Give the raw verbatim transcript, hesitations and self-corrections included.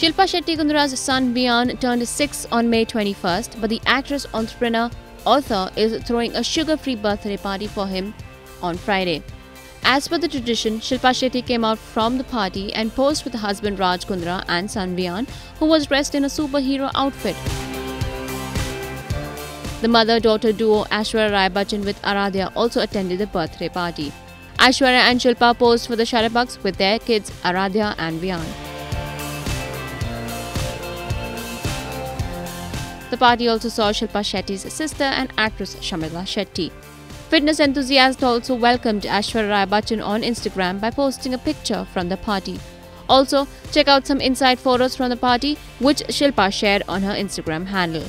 Shilpa Shetty Kundra's son Viaan turned six on May twenty-first, but the actress, entrepreneur, author is throwing a sugar-free birthday party for him on Friday. As per the tradition, Shilpa Shetty came out from the party and posed with husband Raj Kundra and son Viaan, who was dressed in a superhero outfit. The mother-daughter duo Aishwarya Rai Bachchan with Aradhya also attended the birthday party. Aishwarya and Shilpa posed for the shutterbucks with their kids Aradhya and Viaan. The party also saw Shilpa Shetty's sister and actress Shamita Shetty. Fitness enthusiasts also welcomed Aishwarya Rai Bachchan on Instagram by posting a picture from the party. Also, check out some inside photos from the party which Shilpa shared on her Instagram handle.